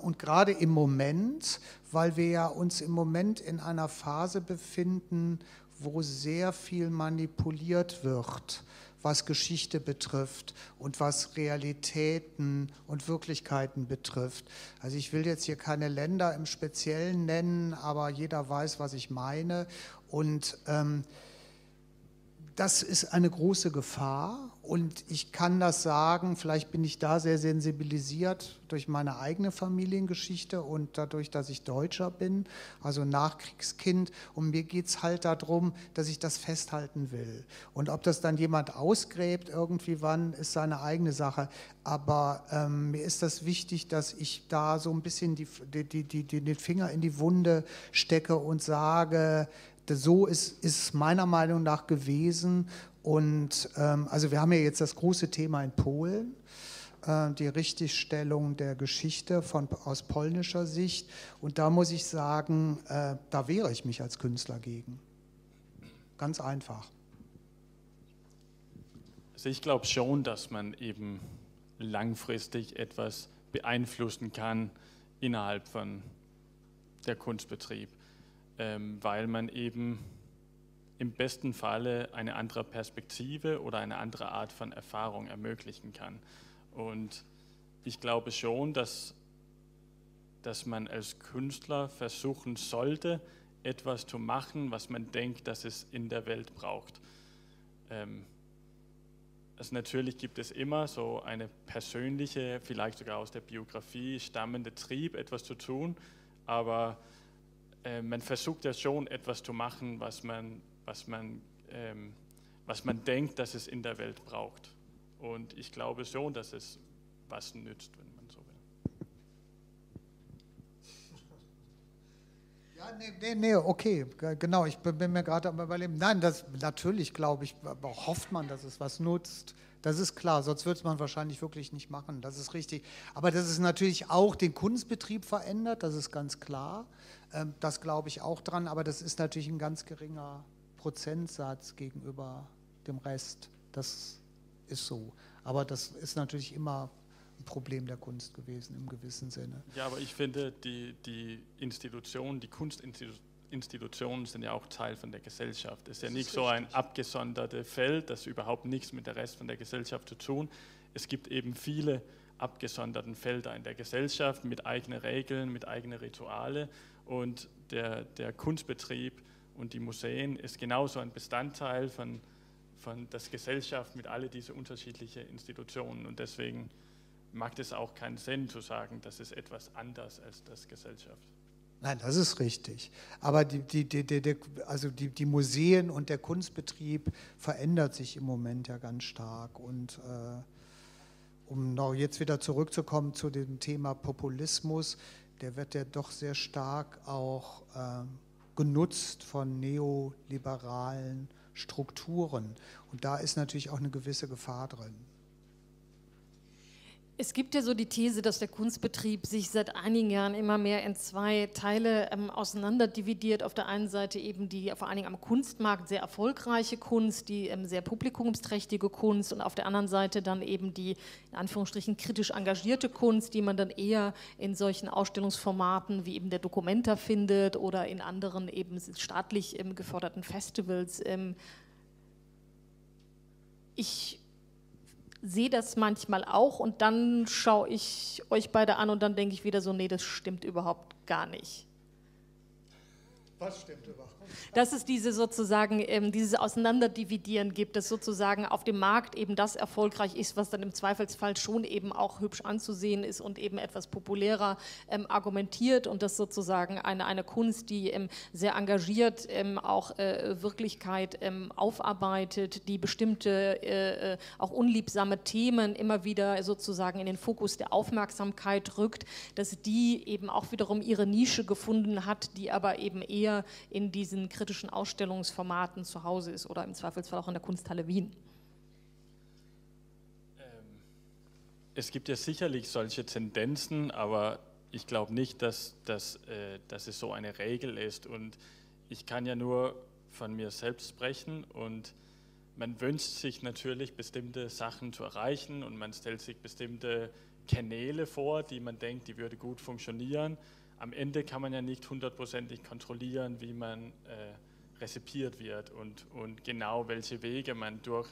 und gerade im Moment, weil wir ja uns im Moment in einer Phase befinden, wo sehr viel manipuliert wird, was Geschichte betrifft und was Realitäten und Wirklichkeiten betrifft. Also ich will jetzt hier keine Länder im Speziellen nennen, aber jeder weiß, was ich meine. Und das ist eine große Gefahr und ich kann das sagen, vielleicht bin ich da sehr sensibilisiert durch meine eigene Familiengeschichte und dadurch, dass ich Deutscher bin, also Nachkriegskind, und mir geht es halt darum, dass ich das festhalten will. Und ob das dann jemand ausgräbt irgendwie wann, ist seine eigene Sache, aber mir ist das wichtig, dass ich da so ein bisschen den Finger in die Wunde stecke und sage, so ist es meiner Meinung nach gewesen und also wir haben ja jetzt das große Thema in Polen, die Richtigstellung der Geschichte aus polnischer Sicht und da muss ich sagen, da wehre ich mich als Künstler gegen. Ganz einfach. Also ich glaube schon, dass man eben langfristig etwas beeinflussen kann innerhalb von der Kunstbetrieb. Weil man eben im besten Falle eine andere Perspektive oder eine andere Art von Erfahrung ermöglichen kann. Und ich glaube schon, dass man als Künstler versuchen sollte, etwas zu machen, was man denkt, dass es in der Welt braucht. Also natürlich gibt es immer so eine persönliche, vielleicht sogar aus der Biografie stammende Trieb, etwas zu tun, aber man versucht ja schon etwas zu machen, was man denkt, dass es in der Welt braucht. Und ich glaube schon, dass es was nützt, wenn man so will. Ja, nee, okay, genau, ich bin mir gerade am Überleben. Nein, natürlich glaube ich, hofft man, dass es was nutzt. Das ist klar, sonst würde man wahrscheinlich wirklich nicht machen, das ist richtig. Aber dass es natürlich auch den Kunstbetrieb verändert, das ist ganz klar. Das glaube ich auch dran, aber das ist natürlich ein ganz geringer Prozentsatz gegenüber dem Rest. Das ist so. Aber das ist natürlich immer ein Problem der Kunst gewesen, im gewissen Sinne. Ja, aber ich finde, die Institutionen, die Kunstinstitutionen sind ja auch Teil von der Gesellschaft. Es ist ja nicht so ein abgesondertes Feld, das überhaupt nichts mit dem Rest von der Gesellschaft zu tun. Es gibt eben viele abgesonderten Felder in der Gesellschaft mit eigenen Regeln, mit eigenen Ritualen. Und der Kunstbetrieb und die Museen ist genauso ein Bestandteil von der Gesellschaft mit all diesen unterschiedlichen Institutionen. Und deswegen macht es auch keinen Sinn zu sagen, das ist etwas anders als das Gesellschaft. Nein, das ist richtig. Aber die Museen und der Kunstbetrieb verändert sich im Moment ja ganz stark. Und um noch jetzt wieder zurückzukommen zu dem Thema Populismus, der wird ja doch sehr stark auch genutzt von neoliberalen Strukturen. Und da ist natürlich auch eine gewisse Gefahr drin. Es gibt ja so die These, dass der Kunstbetrieb sich seit einigen Jahren immer mehr in zwei Teile auseinanderdividiert. Auf der einen Seite eben die vor allen Dingen am Kunstmarkt sehr erfolgreiche Kunst, die sehr publikumsträchtige Kunst, und auf der anderen Seite dann eben die in Anführungsstrichen kritisch engagierte Kunst, die man dann eher in solchen Ausstellungsformaten wie eben der Documenta findet oder in anderen eben staatlich geförderten Festivals. Ich sehe das manchmal auch und dann schaue ich euch beide an und dann denke ich wieder so, nee, das stimmt überhaupt gar nicht. Was stimmt überhaupt nicht? Dass es diese sozusagen, dieses Auseinanderdividieren gibt, dass sozusagen auf dem Markt eben das erfolgreich ist, was dann im Zweifelsfall schon eben auch hübsch anzusehen ist und eben etwas populärer argumentiert, und dass sozusagen eine Kunst, die sehr engagiert auch Wirklichkeit aufarbeitet, die bestimmte auch unliebsame Themen immer wieder sozusagen in den Fokus der Aufmerksamkeit rückt, dass die eben auch wiederum ihre Nische gefunden hat, die aber eben eher in diesen kritischen Ausstellungsformaten zu Hause ist oder im Zweifelsfall auch in der Kunsthalle Wien. Es gibt ja sicherlich solche Tendenzen, aber ich glaube nicht, dass es so eine Regel ist, und ich kann ja nur von mir selbst sprechen, und man wünscht sich natürlich bestimmte Sachen zu erreichen und man stellt sich bestimmte Kanäle vor, die man denkt, die würde gut funktionieren. Am Ende kann man ja nicht hundertprozentig kontrollieren, wie man rezipiert wird und genau welche Wege man durch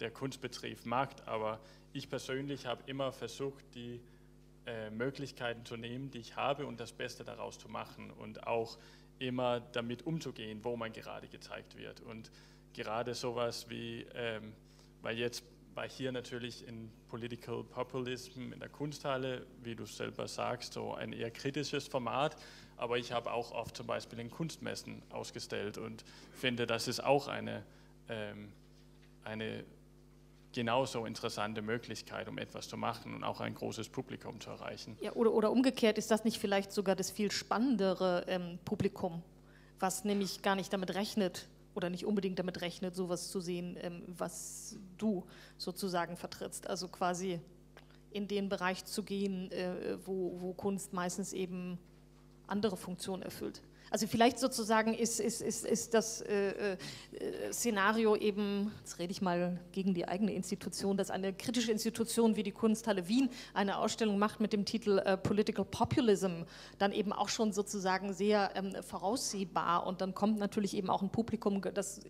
der Kunstbetrieb macht. Aber ich persönlich habe immer versucht, die Möglichkeiten zu nehmen, die ich habe, und das Beste daraus zu machen und auch immer damit umzugehen, wo man gerade gezeigt wird. Und gerade sowas wie, weil hier natürlich in Political Populism in der Kunsthalle, wie du selber sagst, so ein eher kritisches Format, aber ich habe auch oft zum Beispiel in Kunstmessen ausgestellt und finde, das ist auch eine genauso interessante Möglichkeit, um etwas zu machen und auch ein großes Publikum zu erreichen. Ja, oder umgekehrt, ist das nicht vielleicht sogar das viel spannendere Publikum, was nämlich gar nicht damit rechnet, oder nicht unbedingt damit rechnet, sowas zu sehen, was du sozusagen vertrittst. Also quasi in den Bereich zu gehen, wo Kunst meistens eben andere Funktionen erfüllt. Also vielleicht sozusagen ist das Szenario eben, jetzt rede ich mal gegen die eigene Institution, dass eine kritische Institution wie die Kunsthalle Wien eine Ausstellung macht mit dem Titel Political Populism, dann eben auch schon sozusagen sehr voraussehbar, und dann kommt natürlich eben auch ein Publikum, das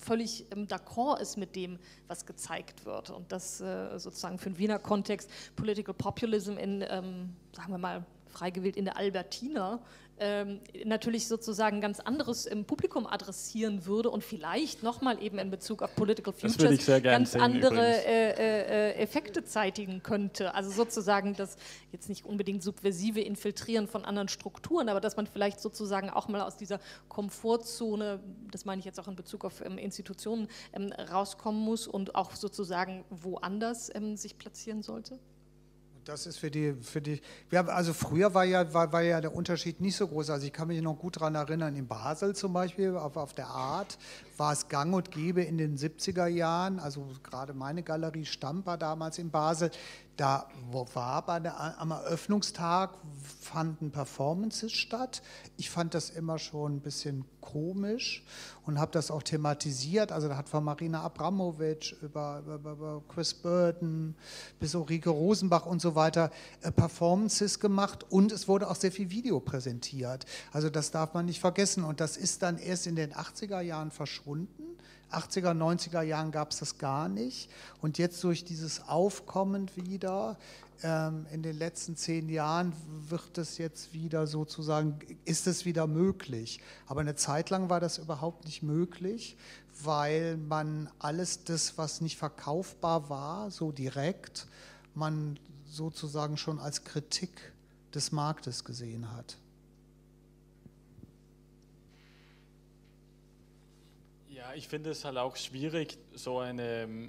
völlig d'accord ist mit dem, was gezeigt wird, und das sozusagen für den Wiener Kontext Political Populism in, sagen wir mal, frei gewählt in der Albertina, natürlich sozusagen ganz anderes im Publikum adressieren würde und vielleicht nochmal eben in Bezug auf Political Futures ganz andere Effekte zeitigen könnte. Also sozusagen das jetzt nicht unbedingt subversive Infiltrieren von anderen Strukturen, aber dass man vielleicht sozusagen auch mal aus dieser Komfortzone, das meine ich jetzt auch in Bezug auf Institutionen, rauskommen muss und auch sozusagen woanders sich platzieren sollte. Das ist für die wir haben, also früher war ja der Unterschied nicht so groß, also ich kann mich noch gut daran erinnern, in Basel zum Beispiel, auf der Art, war es gang und gäbe in den 70er Jahren, also gerade meine Galerie Stamp war damals in Basel, da war am Eröffnungstag fanden Performances statt. Ich fand das immer schon ein bisschen komisch und habe das auch thematisiert. Also da hat von Marina Abramovic über Chris Burton bis Ulrike Rosenbach und so weiter Performances gemacht, und es wurde auch sehr viel Video präsentiert. Also das darf man nicht vergessen, und das ist dann erst in den 80er Jahren verschwunden. 80er, 90er Jahren gab es das gar nicht, und jetzt durch dieses Aufkommen wieder in den letzten 10 Jahren wird es jetzt wieder sozusagen, ist es wieder möglich. Aber eine Zeit lang war das überhaupt nicht möglich, weil man alles das, was nicht verkaufbar war, so direkt, man sozusagen schon als Kritik des Marktes gesehen hat. Ja, ich finde es halt auch schwierig, so eine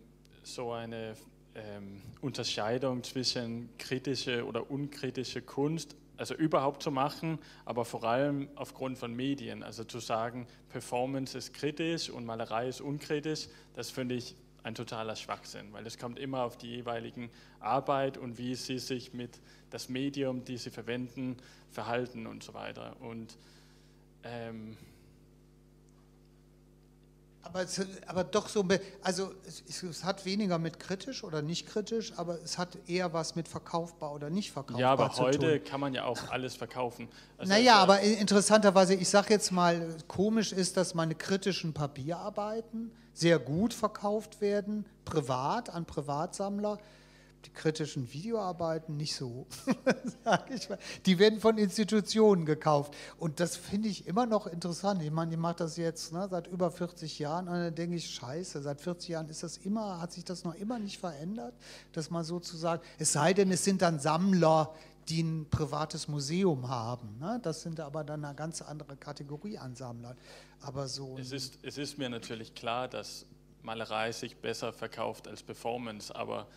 Unterscheidung zwischen kritische oder unkritische Kunst also überhaupt zu machen, aber vor allem aufgrund von Medien. Also zu sagen, Performance ist kritisch und Malerei ist unkritisch, das finde ich ein totaler Schwachsinn, weil es kommt immer auf die jeweiligen Arbeit und wie sie sich mit das Medium, die sie verwenden, verhalten und so weiter. Und, aber doch so, also es hat weniger mit kritisch oder nicht kritisch, aber es hat eher was mit verkaufbar oder nicht verkaufbar zu tun. Ja, aber heute kann man ja auch alles verkaufen. Also naja, aber interessanterweise, ich sage jetzt mal, komisch ist, dass meine kritischen Papierarbeiten sehr gut verkauft werden, privat, an Privatsammler. Die kritischen Videoarbeiten nicht so, sag ich mal. Die werden von Institutionen gekauft. Und das finde ich immer noch interessant. Ich meine, ich mache das jetzt seit über 40 Jahren und dann denke ich, scheiße, seit 40 Jahren ist das immer, hat sich das noch immer nicht verändert, dass man sozusagen, es sei denn, es sind dann Sammler, die ein privates Museum haben. Ne? Das sind aber dann eine ganz andere Kategorie an Sammlern. Aber so es ist mir natürlich klar, dass Malerei sich besser verkauft als Performance, aber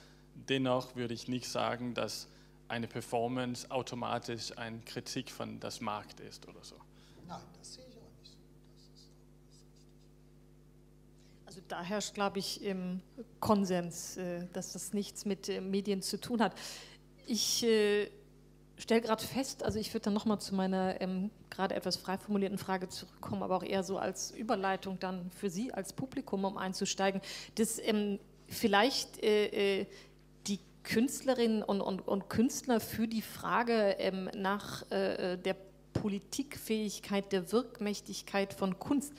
dennoch würde ich nicht sagen, dass eine Performance automatisch eine Kritik von das Markt ist oder so. Nein, das sehe ich auch nicht so. Also da herrscht, glaube ich, Konsens, dass das nichts mit Medien zu tun hat. Ich stelle gerade fest, also ich würde dann nochmal zu meiner gerade etwas frei formulierten Frage zurückkommen, aber auch eher so als Überleitung dann für Sie als Publikum, um einzusteigen, dass vielleicht die Künstlerinnen und Künstler für die Frage nach der Politikfähigkeit, der Wirkmächtigkeit von Kunst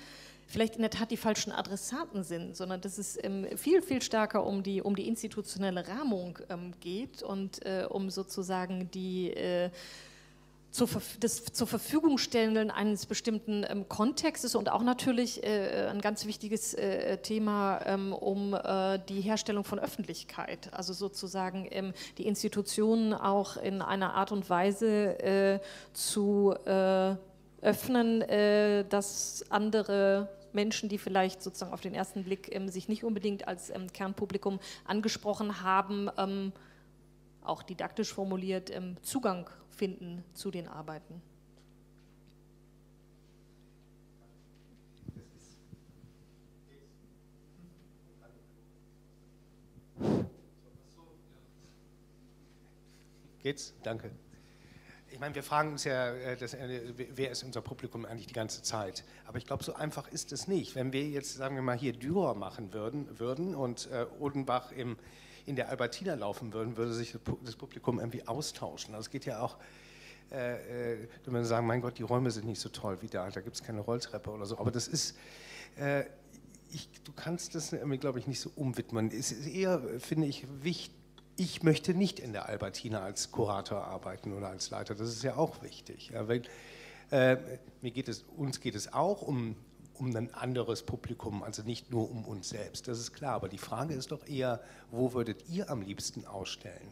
vielleicht in der Tat die falschen Adressaten sind, sondern dass es viel, viel stärker um die institutionelle Rahmung geht und um sozusagen die das zur Verfügung stellen eines bestimmten Kontextes und auch natürlich ein ganz wichtiges Thema um die Herstellung von Öffentlichkeit, also sozusagen die Institutionen auch in einer Art und Weise zu öffnen, dass andere Menschen, die vielleicht sozusagen auf den ersten Blick sich nicht unbedingt als Kernpublikum angesprochen haben, auch didaktisch formuliert, Zugang finden zu den Arbeiten. Geht's? Danke. Ich meine, wir fragen uns ja, wer ist unser Publikum eigentlich die ganze Zeit? Aber ich glaube, so einfach ist es nicht. Wenn wir jetzt, sagen wir mal, hier Dürer machen würden und Odenbach in der Albertina laufen würden, würde sich das Publikum irgendwie austauschen. Also es geht ja auch, wenn man sagen, mein Gott, die Räume sind nicht so toll wie da gibt es keine Rolltreppe oder so, aber das ist, du kannst das, glaube ich, nicht so umwidmen. Es ist eher, finde ich, wichtig, ich möchte nicht in der Albertina als Kurator arbeiten oder als Leiter, das ist ja auch wichtig. Ja, weil, uns geht es auch um ein anderes Publikum, also nicht nur um uns selbst, das ist klar. Aber die Frage ist doch eher, wo würdet ihr am liebsten ausstellen?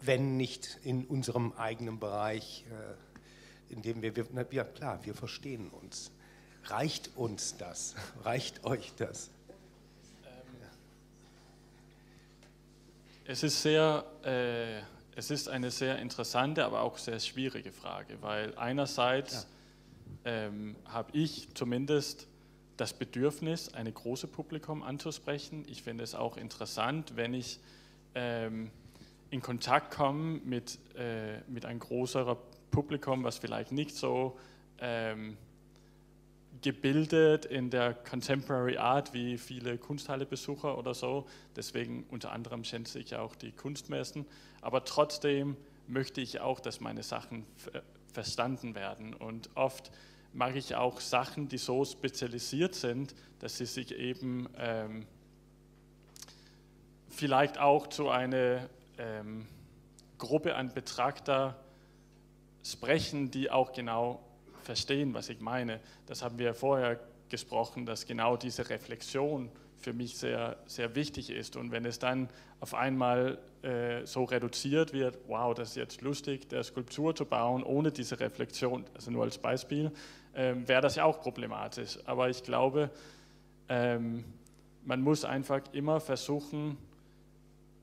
Wenn nicht in unserem eigenen Bereich, in dem wir verstehen uns. Reicht uns das? Reicht euch das? Es ist eine sehr interessante, aber auch sehr schwierige Frage, weil einerseits habe ich zumindest das Bedürfnis, ein großes Publikum anzusprechen. Ich finde es auch interessant, wenn ich in Kontakt komme mit einem größeren Publikum, was vielleicht nicht so gebildet in der Contemporary Art wie viele Kunsthallebesucher oder so. Deswegen unter anderem schätze ich auch die Kunstmessen. Aber trotzdem möchte ich auch, dass meine Sachen verstanden werden. Und oft mag ich auch Sachen, die so spezialisiert sind, dass sie sich eben vielleicht auch zu einer Gruppe an Betrachter sprechen, die auch genau verstehen, was ich meine. Das haben wir vorher gesprochen, dass genau diese Reflexion für mich sehr, sehr wichtig ist. Und wenn es dann auf einmal so reduziert wird, wow, das ist jetzt lustig, der Skulptur zu bauen, ohne diese Reflexion, also nur als Beispiel, wäre das ja auch problematisch. Aber ich glaube, man muss einfach immer versuchen,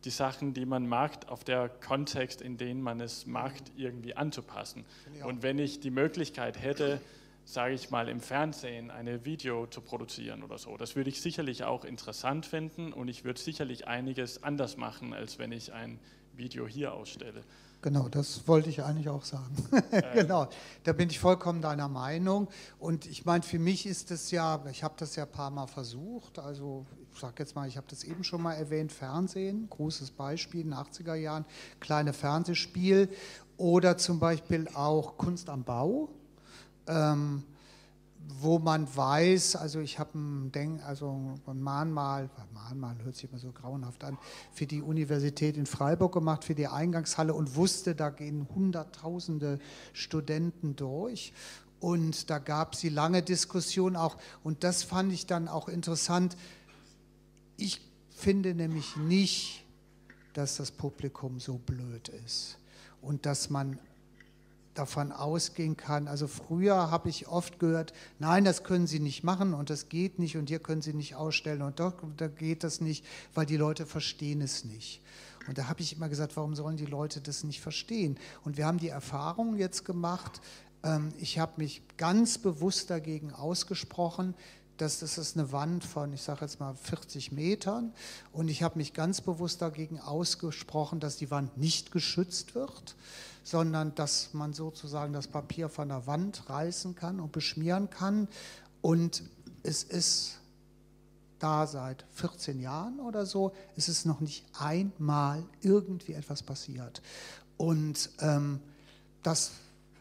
die Sachen, die man macht, auf der Kontext, in den man es macht, irgendwie anzupassen. Ja. Und wenn ich die Möglichkeit hätte, sage ich mal, im Fernsehen ein Video zu produzieren oder so, das würde ich sicherlich auch interessant finden und ich würde sicherlich einiges anders machen, als wenn ich ein Video hier ausstelle. Genau, das wollte ich eigentlich auch sagen. Genau, da bin ich vollkommen deiner Meinung. Und ich meine, für mich ist es ja, ich habe das ja ein paar Mal versucht, also ich sage jetzt mal, ich habe das eben schon mal erwähnt, Fernsehen, großes Beispiel, in den 80er Jahren, kleine Fernsehspiel oder zum Beispiel auch Kunst am Bau, wo man weiß, also ich habe ein Mahnmal hört sich immer so grauenhaft an, für die Universität in Freiburg gemacht, für die Eingangshalle und wusste, da gehen hunderttausende Studenten durch und da gab es die lange Diskussion auch und das fand ich dann auch interessant. Ich finde nämlich nicht, dass das Publikum so blöd ist und dass man davon ausgehen kann. Also früher habe ich oft gehört, nein, das können Sie nicht machen und das geht nicht und hier können Sie nicht ausstellen und doch, da geht das nicht, weil die Leute verstehen es nicht. Und da habe ich immer gesagt, warum sollen die Leute das nicht verstehen? Und wir haben die Erfahrung jetzt gemacht, ich habe mich ganz bewusst dagegen ausgesprochen, dass das ist eine Wand von, ich sage jetzt mal, 40 Metern und ich habe mich ganz bewusst dagegen ausgesprochen, dass die Wand nicht geschützt wird, sondern dass man sozusagen das Papier von der Wand reißen kann und beschmieren kann. Und es ist da seit 14 Jahren oder so, es ist noch nicht einmal irgendwie etwas passiert. Und das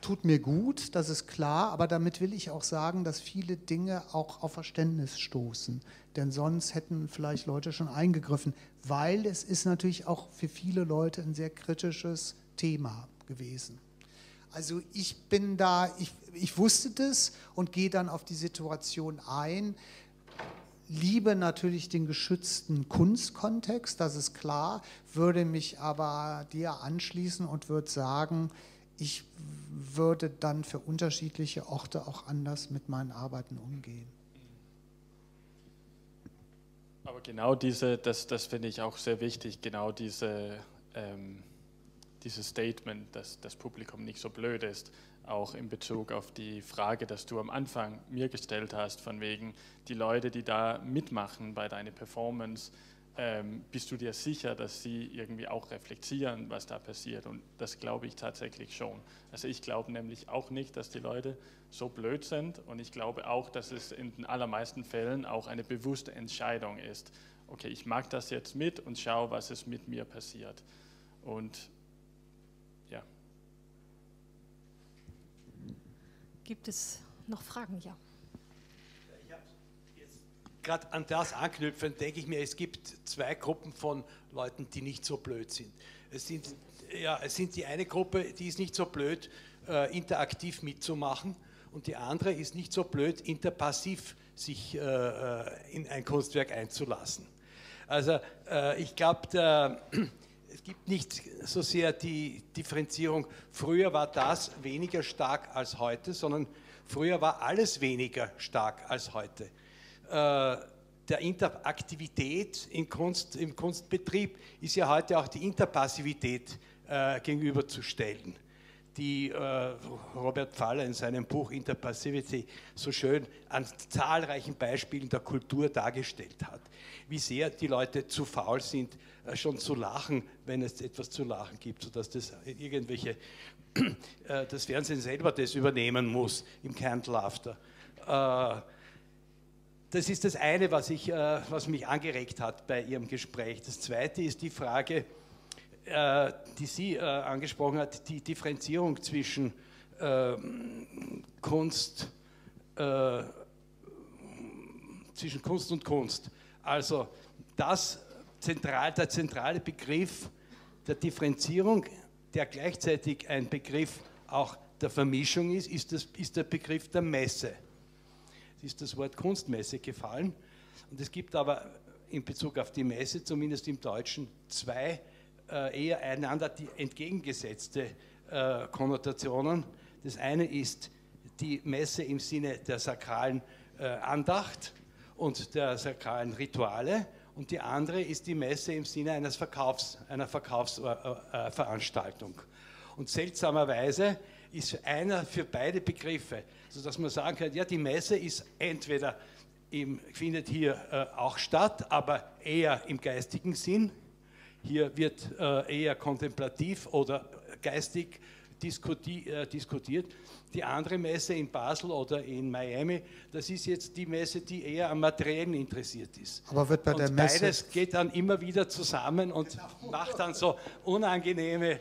tut mir gut, das ist klar, aber damit will ich auch sagen, dass viele Dinge auch auf Verständnis stoßen. Denn sonst hätten vielleicht Leute schon eingegriffen, weil es ist natürlich auch für viele Leute ein sehr kritisches Thema gewesen. Also ich bin da, ich wusste das und gehe dann auf die Situation ein, liebe natürlich den geschützten Kunstkontext, das ist klar, würde mich aber dir anschließen und würde sagen, ich würde dann für unterschiedliche Orte auch anders mit meinen Arbeiten umgehen. Aber genau diese, das finde ich auch sehr wichtig, genau diese, dieses Statement, dass das Publikum nicht so blöd ist, auch in Bezug auf die Frage, dass du am Anfang mir gestellt hast, von wegen die Leute, die da mitmachen bei deiner Performance, bist du dir sicher, dass sie irgendwie auch reflektieren, was da passiert? Und das glaube ich tatsächlich schon. Also ich glaube nämlich auch nicht, dass die Leute so blöd sind und ich glaube auch, dass es in den allermeisten Fällen auch eine bewusste Entscheidung ist. Okay, ich mag das jetzt mit und schaue, was es mit mir passiert. Und ja. Gibt es noch Fragen? Ja. Gerade an das anknüpfend denke ich mir, es gibt zwei Gruppen von Leuten, die nicht so blöd sind. Es sind die eine Gruppe, die ist nicht so blöd, interaktiv mitzumachen und die andere ist nicht so blöd, interpassiv sich in ein Kunstwerk einzulassen. Also ich glaube, es gibt nicht so sehr die Differenzierung, früher war das weniger stark als heute, sondern früher war alles weniger stark als heute. Der Interaktivität im Kunstbetrieb ist ja heute auch die Interpassivität gegenüberzustellen, die Robert Fall in seinem Buch Interpassivity so schön an zahlreichen Beispielen der Kultur dargestellt hat. Wie sehr die Leute zu faul sind, schon zu lachen, wenn es etwas zu lachen gibt, sodass das irgendwelche, das Fernsehen selber das übernehmen muss im Canned Laughter. Das ist das eine, was mich angeregt hat bei Ihrem Gespräch. Das zweite ist die Frage, die Sie angesprochen hat, die Differenzierung zwischen Kunst und Kunst. Also der zentrale Begriff der Differenzierung, der gleichzeitig ein Begriff auch der Vermischung ist, ist der Begriff der Messe. Ist das Wort Kunstmesse gefallen. Und es gibt aber in Bezug auf die Messe, zumindest im Deutschen, zwei eher einander entgegengesetzte Konnotationen. Das eine ist die Messe im Sinne der sakralen Andacht und der sakralen Rituale und die andere ist die Messe im Sinne eines einer Verkaufsveranstaltung. Und seltsamerweise ist einer für beide Begriffe, sodass man sagen kann, ja, die Messe ist entweder, findet hier auch statt, aber eher im geistigen Sinn. Hier wird eher kontemplativ oder geistig diskutiert. Die andere Messe in Basel oder in Miami, das ist jetzt die Messe, die eher am Materiellen interessiert ist. Aber wird bei der Messe beides geht dann immer wieder zusammen und macht dann so unangenehme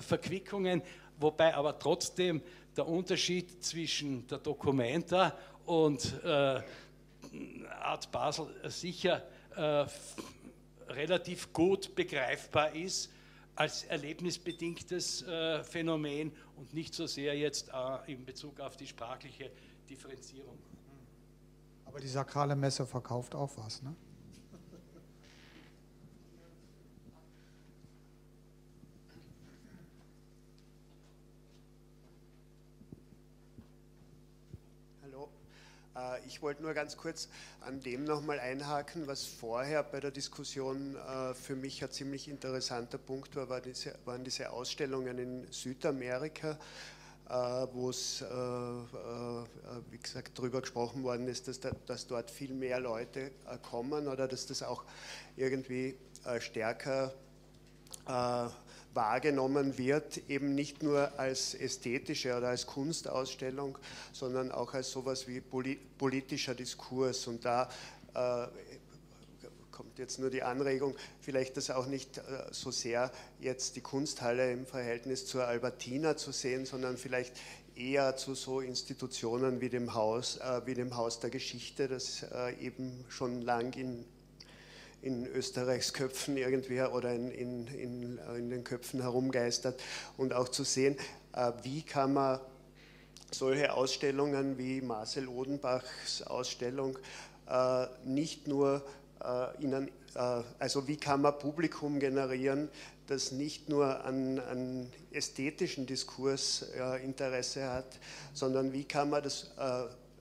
Verquickungen, wobei aber trotzdem der Unterschied zwischen der Documenta und Art Basel sicher relativ gut begreifbar ist als erlebnisbedingtes Phänomen und nicht so sehr jetzt in Bezug auf die sprachliche Differenzierung. Aber die sakrale Messe verkauft auch was, ne? Ich wollte nur ganz kurz an dem nochmal einhaken, was vorher bei der Diskussion für mich ein ziemlich interessanter Punkt war, waren diese Ausstellungen in Südamerika, wo es, wie gesagt, darüber gesprochen worden ist, dass dort viel mehr Leute kommen oder dass das auch irgendwie stärker wahrgenommen wird, eben nicht nur als ästhetische oder als Kunstausstellung, sondern auch als sowas wie politischer Diskurs. Und da kommt jetzt nur die Anregung, vielleicht das auch nicht so sehr jetzt die Kunsthalle im Verhältnis zur Albertina zu sehen, sondern vielleicht eher zu so Institutionen wie dem Haus der Geschichte, das eben schon lang in Österreichs Köpfen irgendwie oder in den Köpfen herumgeistert, und auch zu sehen, wie kann man solche Ausstellungen wie Marcel Odenbachs Ausstellung nicht nur also wie kann man Publikum generieren, das nicht nur an ästhetischen Diskurs Interesse hat, sondern wie kann man das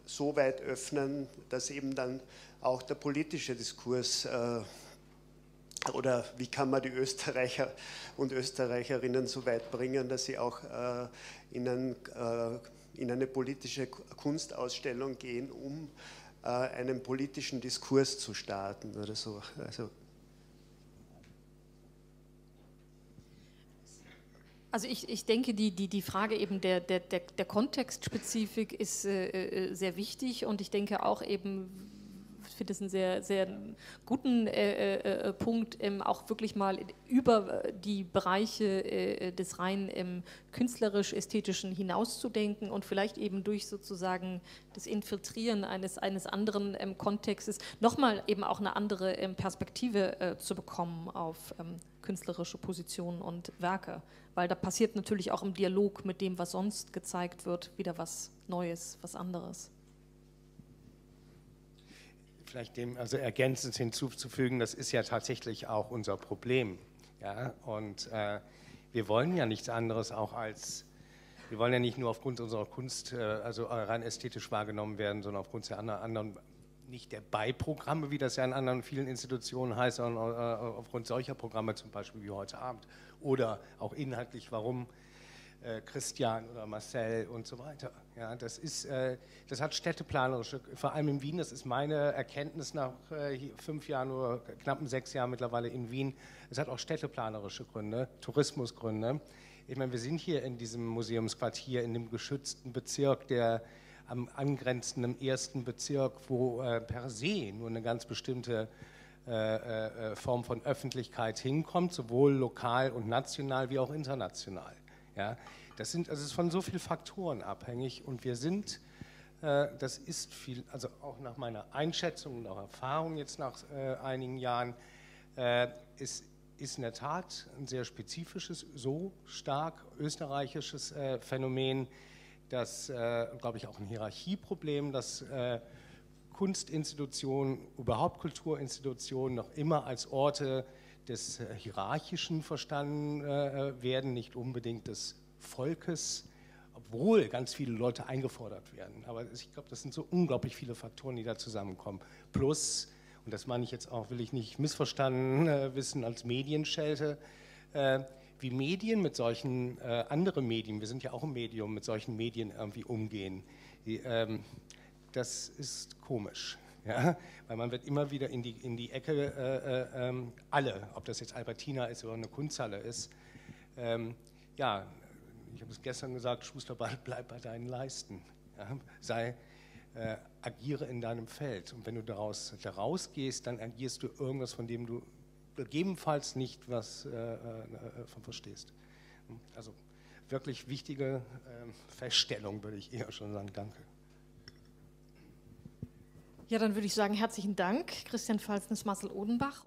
so weit öffnen, dass eben dann auch der politische Diskurs oder wie kann man die Österreicher und Österreicherinnen so weit bringen, dass sie auch in eine politische Kunstausstellung gehen, um einen politischen Diskurs zu starten oder so. Also ich denke, die Frage eben der Kontextspezifik ist sehr wichtig, und ich denke auch eben, ich finde es einen sehr, sehr guten Punkt, auch wirklich mal über die Bereiche des rein künstlerisch-ästhetischen hinauszudenken und vielleicht eben durch sozusagen das Infiltrieren eines anderen Kontextes nochmal eben auch eine andere Perspektive zu bekommen auf künstlerische Positionen und Werke. Weil da passiert natürlich auch im Dialog mit dem, was sonst gezeigt wird, wieder was Neues, was anderes. Vielleicht dem also ergänzend hinzuzufügen, das ist ja tatsächlich auch unser Problem. Ja? Und wir wollen ja nichts anderes auch als, wir wollen ja nicht nur aufgrund unserer Kunst, also rein ästhetisch wahrgenommen werden, sondern aufgrund der anderen, nicht der Beiprogramme, wie das ja in anderen vielen Institutionen heißt, sondern aufgrund solcher Programme, zum Beispiel wie heute Abend, oder auch inhaltlich, warum Christian oder Marcel und so weiter. Ja, das hat städteplanerische, vor allem in Wien, das ist meine Erkenntnis nach 5 Jahren oder knappen 6 Jahren mittlerweile in Wien, es hat auch städteplanerische Gründe, Tourismusgründe. Ich meine, wir sind hier in diesem Museumsquartier, in dem geschützten Bezirk, der am angrenzenden 1. Bezirk, wo per se nur eine ganz bestimmte Form von Öffentlichkeit hinkommt, sowohl lokal und national wie auch international. Ja, das ist von so vielen Faktoren abhängig, und wir sind, das ist viel, also auch nach meiner Einschätzung und auch Erfahrung jetzt nach einigen Jahren, ist in der Tat ein sehr spezifisches, so stark österreichisches Phänomen, das, glaube ich, auch ein Hierarchieproblem, dass Kunstinstitutionen, überhaupt Kulturinstitutionen noch immer als Orte des Hierarchischen verstanden werden, nicht unbedingt des Volkes, obwohl ganz viele Leute eingefordert werden. Aber ich glaube, das sind so unglaublich viele Faktoren, die da zusammenkommen. Plus, und das meine ich jetzt auch, will ich nicht missverstanden wissen als Medienschelte, wie Medien mit solchen, andere Medien, wir sind ja auch ein Medium, mit solchen Medien irgendwie umgehen. Das ist komisch, ja? Weil man wird immer wieder in die Ecke, alle, ob das jetzt Albertina ist oder eine Kunsthalle ist, ja, ich habe es gestern gesagt, Schuster, bleib bei deinen Leisten, ja? Agiere in deinem Feld, und wenn du daraus gehst, dann agierst du irgendwas, von dem du gegebenenfalls nicht was von verstehst. Also wirklich wichtige Feststellung, würde ich eher schon sagen. Danke. Ja, dann würde ich sagen, herzlichen Dank, Christian Falsnaes, Marcel Odenbach.